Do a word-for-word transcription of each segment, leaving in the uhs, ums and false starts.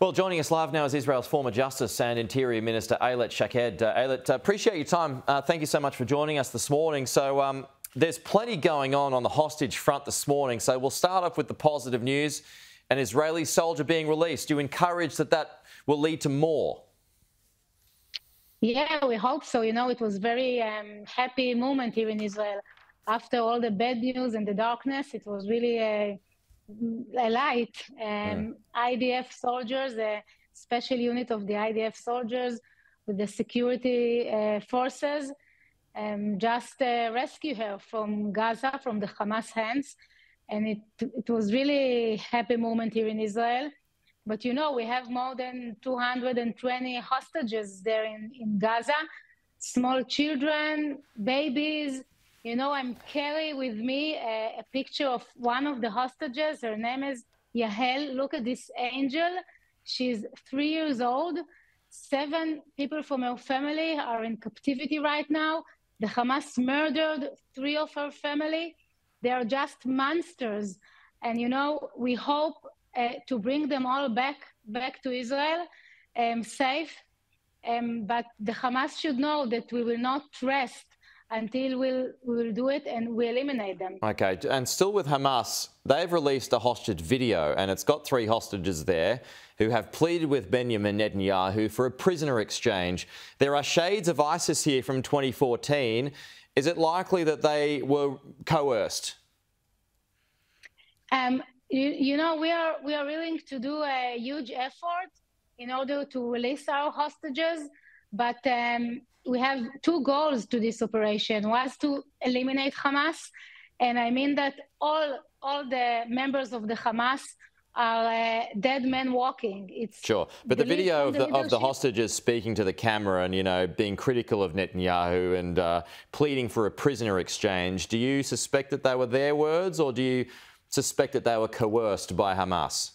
Well, joining us live now is Israel's former Justice and Interior Minister, Ayelet Shaked. Uh, Ayelet, uh, appreciate your time. Uh, thank you so much for joining us this morning. So um, there's plenty going on on the hostage front this morning. So we'll start off with the positive news, an Israeli soldier being released. Do you encourage that that will lead to more? Yeah, we hope so. You know, it was a very um, happy moment here in Israel. After all the bad news and the darkness, it was really a... Uh, a light. Um, yeah. I D F soldiers, a special unit of the I D F soldiers with the security uh, forces, um, just uh, rescued her from Gaza, from the Hamas hands. And it, it was really a happy moment here in Israel. But you know, we have more than two hundred twenty hostages there in, in Gaza, small children, babies. You know, I'm carrying with me a, a picture of one of the hostages. Her name is Yahel. Look at this angel. She's three years old. Seven people from her family are in captivity right now. The Hamas murdered three of her family. They are just monsters. And, you know, we hope uh, to bring them all back, back to Israel um, safe. Um, but the Hamas should know that we will not rest until we'll, we'll do it and we eliminate them. Okay, and still with Hamas, they've released a hostage video and it's got three hostages there who have pleaded with Benjamin Netanyahu for a prisoner exchange. There are shades of ISIS here from twenty fourteen. Is it likely that they were coerced? Um, you, you know, we are, we are willing to do a huge effort in order to release our hostages, but um, we have two goals to this operation. One is to eliminate Hamas, and I mean that all all the members of the Hamas are uh, dead men walking. It's sure, but the video of the, of the hostages speaking to the camera and, you know, being critical of Netanyahu and uh, pleading for a prisoner exchange, do you suspect that they were their words, or do you suspect that they were coerced by Hamas?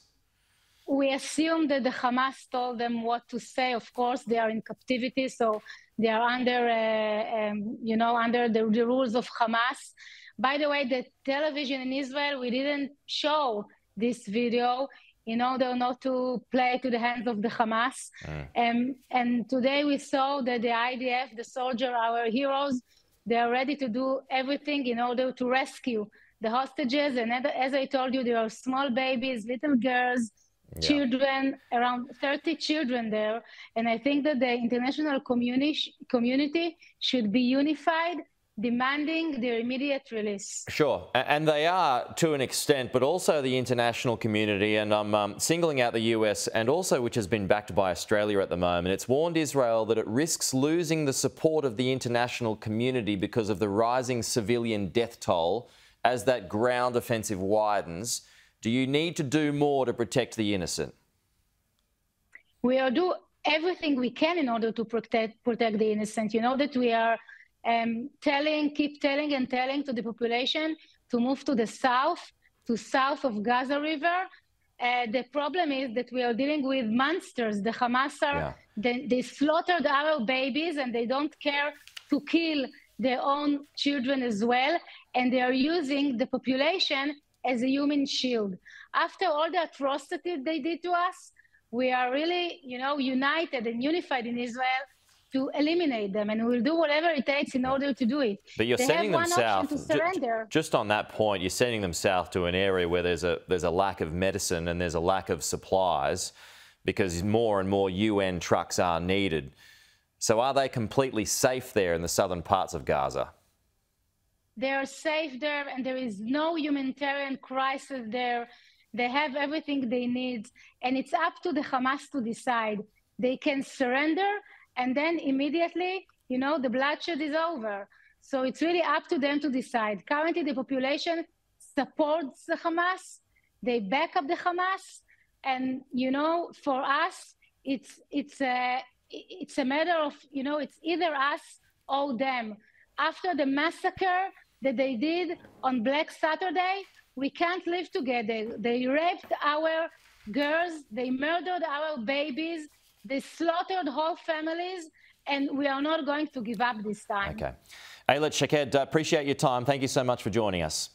We assume that the Hamas told them what to say. Of course, they are in captivity, so they are under, uh, um, you know, under the, the rules of Hamas. By the way, the television in Israel, we didn't show this video in order not to play to the hands of the Hamas. Mm. Um, and today we saw that the I D F, the soldiers, our heroes, they are ready to do everything in order to rescue the hostages. And as I told you, there are small babies, little girls, yeah. Children, around thirty children there. And I think that the international communi community should be unified, demanding their immediate release. Sure, and they are to an extent, but also the international community. And I'm um, singling out the U S and also which has been backed by Australia at the moment. It's warned Israel that it risks losing the support of the international community because of the rising civilian death toll as that ground offensive widens. Do you need to do more to protect the innocent? We are do everything we can in order to protect protect the innocent. You know that we are um, telling, keep telling and telling to the population to move to the south, to south of Gaza River. Uh, the problem is that we are dealing with monsters. The Hamas are, yeah. they, they slaughtered our babies and they don't care to kill their own children as well. And they are using the population as a human shield. After all the atrocities they did to us, we are really, you know, united and unified in Israel to eliminate them, and we'll do whatever it takes in order to do it. But you're they sending them south. To surrender. Just on that point, you're sending them south to an area where there's a there's a lack of medicine and there's a lack of supplies, because more and more U N trucks are needed. So are they completely safe there in the southern parts of Gaza? They are safe there, and there is no humanitarian crisis there. They have everything they need, and it's up to the Hamas to decide. They can surrender, and then immediately, you know, the bloodshed is over. So it's really up to them to decide. Currently, the population supports the Hamas. They back up the Hamas, and, you know, for us, it's, it's, a, it's a matter of, you know, it's either us or them. After the massacre that they did on Black Saturday, we can't live together. They raped our girls, they murdered our babies, they slaughtered whole families, and we are not going to give up this time. Okay. Ayelet Shaked, appreciate your time. Thank you so much for joining us.